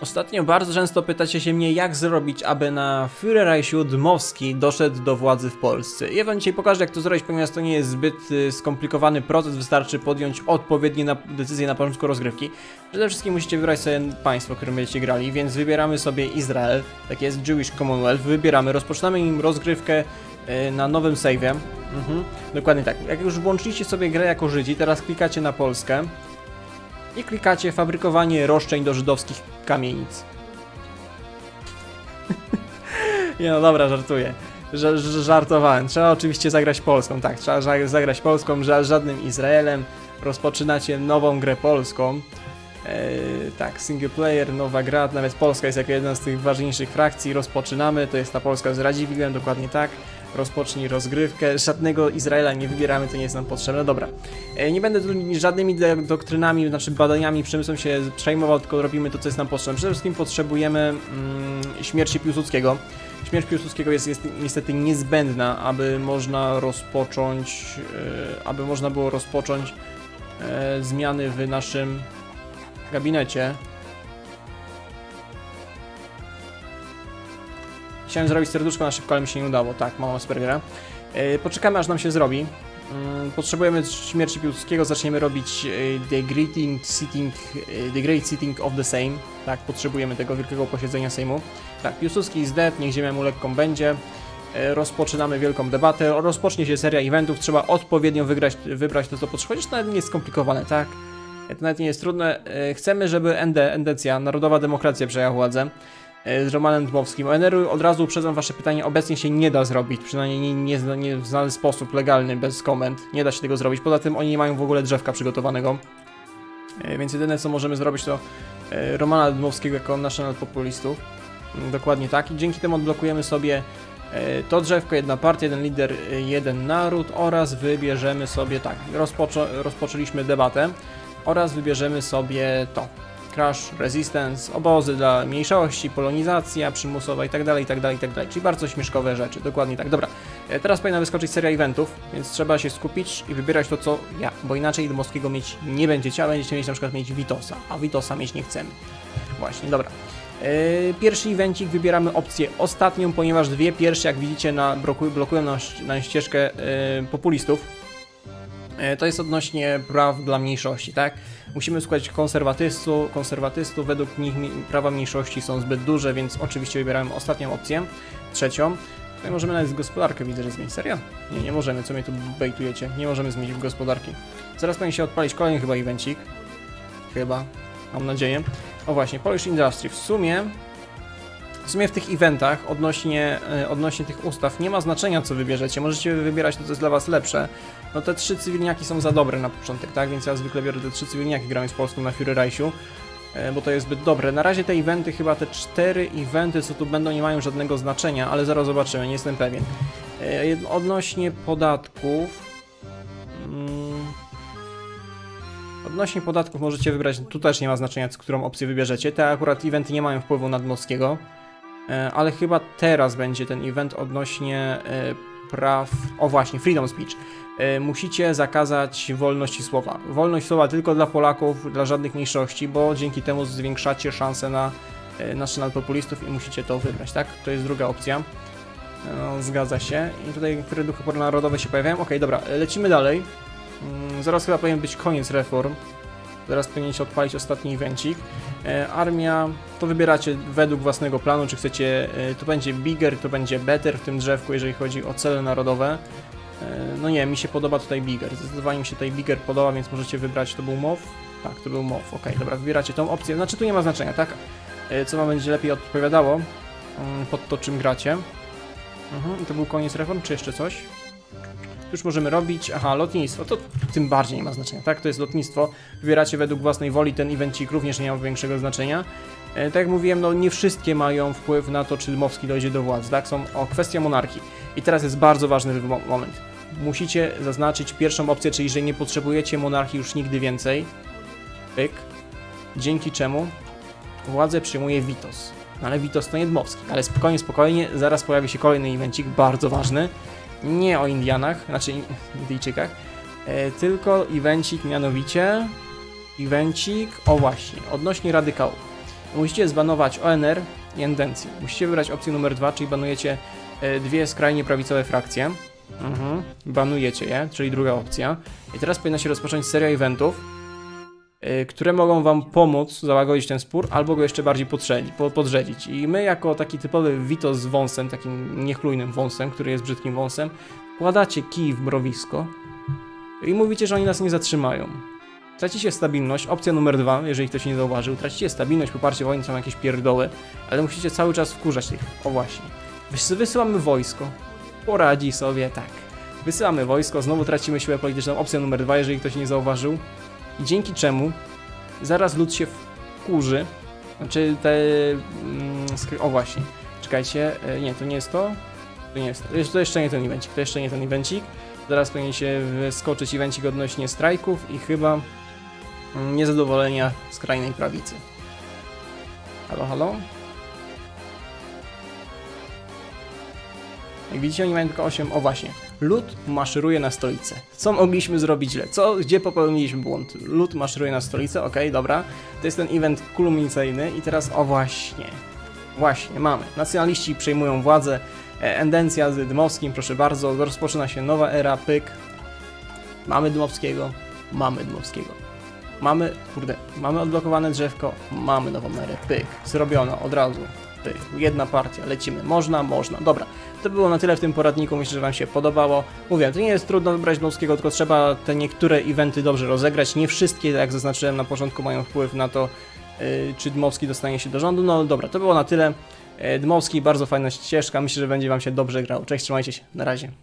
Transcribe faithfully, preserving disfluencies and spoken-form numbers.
Ostatnio bardzo często pytacie się mnie, jak zrobić, aby na Führerreichu Dmowski doszedł do władzy w Polsce. Ja wam dzisiaj pokażę, jak to zrobić, ponieważ to nie jest zbyt y, skomplikowany proces, wystarczy podjąć odpowiednie na decyzje na początku rozgrywki. Przede wszystkim musicie wybrać sobie państwo, w którym będziecie grali, więc wybieramy sobie Izrael, tak jest Jewish Commonwealth, wybieramy, rozpoczynamy im rozgrywkę y, na nowym save'ie. Mhm, dokładnie tak. Jak już włączyliście sobie grę jako Żydzi, teraz klikacie na Polskę i klikacie fabrykowanie roszczeń do żydowskich kamienic. Nie no dobra, żartuję. Ż żartowałem. Trzeba oczywiście zagrać Polską, tak, trzeba zagrać Polską, ża żadnym Izraelem. Rozpoczynacie nową grę polską. Eee, tak, single player, nowa gra, nawet Polska jest jako jedna z tych ważniejszych frakcji. Rozpoczynamy, to jest ta Polska z Radziwiłłem, dokładnie tak. Rozpocznij rozgrywkę, żadnego Izraela nie wybieramy, to nie jest nam potrzebne, dobra. Nie będę tu żadnymi doktrynami, znaczy badaniami, przemysłem się przejmował, tylko robimy to, co jest nam potrzebne. Przede wszystkim potrzebujemy mm, śmierci Piłsudskiego. Śmierć Piłsudskiego jest, jest niestety niezbędna, aby można rozpocząć, yy, aby można było rozpocząć yy, zmiany w naszym gabinecie. Chciałem zrobić serduszko na szybko, ale mi się nie udało. Tak, mam Aspergera. Yy, poczekamy, aż nam się zrobi. Yy, potrzebujemy śmierci Piłsudskiego, zaczniemy robić yy, the, greeting, sitting, yy, the Great Sitting of the Sejm. Tak, potrzebujemy tego wielkiego posiedzenia Sejmu. Tak, Piłsudski is dead, niech ziemia mu lekką będzie. Yy, rozpoczynamy wielką debatę. Rozpocznie się seria eventów, trzeba odpowiednio wygrać, wybrać to, co potrzebujesz. To nawet nie jest skomplikowane, tak? To nawet nie jest trudne. Yy, chcemy, żeby Ende, Endecja, Narodowa Demokracja przejęła władzę. Z Romanem Dmowskim. O N R-u od razu uprzedzam wasze pytanie, obecnie się nie da zrobić, przynajmniej nie, nie, zna, nie w znany sposób, legalny, bez komend, nie da się tego zrobić, poza tym oni nie mają w ogóle drzewka przygotowanego, więc jedyne co możemy zrobić to Romana Dmowskiego jako national populistów, dokładnie tak, i dzięki temu odblokujemy sobie to drzewko, jedna partia, jeden lider, jeden naród oraz wybierzemy sobie, tak, rozpoczą, rozpoczęliśmy debatę oraz wybierzemy sobie to. Crash, Resistance, obozy dla mniejszości, polonizacja przymusowa itd., itd., itd., czyli bardzo śmieszkowe rzeczy, dokładnie tak. Dobra, teraz powinna wyskoczyć seria eventów, więc trzeba się skupić i wybierać to, co ja, bo inaczej Dmowskiego mieć nie będziecie, a będziecie mieć na przykład mieć Witosa, a Witosa mieć nie chcemy. Właśnie, dobra. Pierwszy evencik, wybieramy opcję ostatnią, ponieważ dwie pierwsze, jak widzicie, na, blokują na, na ścieżkę yy, populistów. To jest odnośnie praw dla mniejszości, tak? Musimy słuchać konserwatystów, konserwatystów, według nich prawa mniejszości są zbyt duże, więc oczywiście wybieramy ostatnią opcję, trzecią. Tutaj możemy nawet z gospodarkę, widzę, że zmienić, serio? Nie, nie możemy, co mnie tu bejtujecie, nie możemy zmienić w gospodarki. Zaraz powinien się odpalić kolejny chyba evencik. Chyba, mam nadzieję. O właśnie, Polish Industry, w sumie... W sumie w tych eventach odnośnie, odnośnie tych ustaw nie ma znaczenia, co wybierzecie. Możecie wybierać to, co jest dla was lepsze. No te trzy cywilniaki są za dobre na początek, tak? Więc ja zwykle biorę te trzy cywilniaki, grając z Polską na Führerreichu, bo to jest zbyt dobre. Na razie te eventy, chyba te cztery eventy, co tu będą, nie mają żadnego znaczenia, ale zaraz zobaczymy, nie jestem pewien. Odnośnie podatków... Odnośnie podatków możecie wybrać, tu też nie ma znaczenia, z którą opcję wybierzecie. Te akurat eventy nie mają wpływu na Dmowskiego. Ale chyba teraz będzie ten event odnośnie praw... O właśnie, Freedom Speech. Musicie zakazać wolności słowa. Wolność słowa tylko dla Polaków, dla żadnych mniejszości, bo dzięki temu zwiększacie szanse na national populistów i musicie to wybrać, tak? To jest druga opcja. No, zgadza się. I tutaj niektóre duchy narodowe się pojawiają. Okej, dobra, lecimy dalej. Zaraz chyba powinien być koniec reform. Teraz powinien się odpalić ostatni evencik. E, armia, to wybieracie według własnego planu, czy chcecie, e, to będzie bigger, to będzie better w tym drzewku, jeżeli chodzi o cele narodowe. E, no nie, mi się podoba tutaj bigger, zdecydowanie mi się tutaj bigger podoba, więc możecie wybrać, to był M O W? Tak, to był M O W, okej, dobra, wybieracie tą opcję, znaczy tu nie ma znaczenia, tak? E, co wam będzie lepiej odpowiadało pod to, czym gracie. Mhm, i to był koniec reform, czy jeszcze coś? Już możemy robić, aha, lotnictwo, to tym bardziej nie ma znaczenia, tak, to jest lotnictwo, wybieracie według własnej woli, ten evencik również nie ma większego znaczenia. E, tak jak mówiłem, no nie wszystkie mają wpływ na to, czy Dmowski dojdzie do władzy, tak, są o kwestia monarchii i teraz jest bardzo ważny moment, musicie zaznaczyć pierwszą opcję, czyli że nie potrzebujecie monarchii już nigdy więcej, pyk, dzięki czemu władzę przyjmuje Witos, no, ale Witos to nie Dmowski, ale spokojnie, spokojnie, zaraz pojawi się kolejny evencik, bardzo ważny. Nie o Indianach, znaczy Indyjczykach, e, tylko evencik mianowicie, evencik, o właśnie, odnośnie radykałów. musicie zbanować O N R i Endecję. Musicie wybrać opcję numer dwa, czyli banujecie dwie skrajnie prawicowe frakcje. Mhm. Banujecie je, czyli druga opcja. I teraz powinna się rozpocząć seria eventów, yy, które mogą wam pomóc załagodzić ten spór, albo go jeszcze bardziej podrzedzić. I my, jako taki typowy Witos z wąsem, takim niechlujnym wąsem, który jest brzydkim wąsem, kładacie kij w mrowisko i mówicie, że oni nas nie zatrzymają. Tracicie stabilność, opcja numer dwa, jeżeli ktoś nie zauważył, tracicie stabilność, poparcie wojny, są jakieś pierdoły, ale musicie cały czas wkurzać tych, o właśnie. Wysyłamy wojsko. Poradzi sobie, tak. Wysyłamy wojsko, znowu tracimy siłę polityczną, opcja numer dwa, jeżeli ktoś nie zauważył. I dzięki czemu zaraz lud się wkurzy. Znaczy te... O właśnie, czekajcie, nie, to nie jest to. To nie jest to. To jeszcze nie ten evencik, to jeszcze nie ten evencik. Zaraz powinien się wyskoczyć evencik odnośnie strajków i chyba niezadowolenia skrajnej prawicy. Halo, halo? Jak widzicie, oni mają tylko osiem, o właśnie. Lud maszeruje na stolicę. Co mogliśmy zrobić źle? Co, gdzie popełniliśmy błąd? Lud maszeruje na stolicę, okej, okay, dobra. To jest ten event kulminacyjny i teraz, o właśnie. Właśnie, mamy. Nacjonaliści przejmują władzę. Endencja z Dmowskim, proszę bardzo. Rozpoczyna się nowa era, pyk. Mamy Dmowskiego, mamy Dmowskiego. Mamy, kurde, mamy odblokowane drzewko, mamy nową erę, pyk. Zrobiono od razu. Jedna partia, lecimy. Można, można. Dobra, to było na tyle w tym poradniku. Myślę, że wam się podobało. Mówię, to nie jest trudno wybrać Dmowskiego, tylko trzeba te niektóre eventy dobrze rozegrać. Nie wszystkie, jak zaznaczyłem na początku, mają wpływ na to, yy, czy Dmowski dostanie się do rządu. No dobra, to było na tyle. Dmowski, bardzo fajna ścieżka. Myślę, że będzie wam się dobrze grał. Cześć, trzymajcie się. Na razie.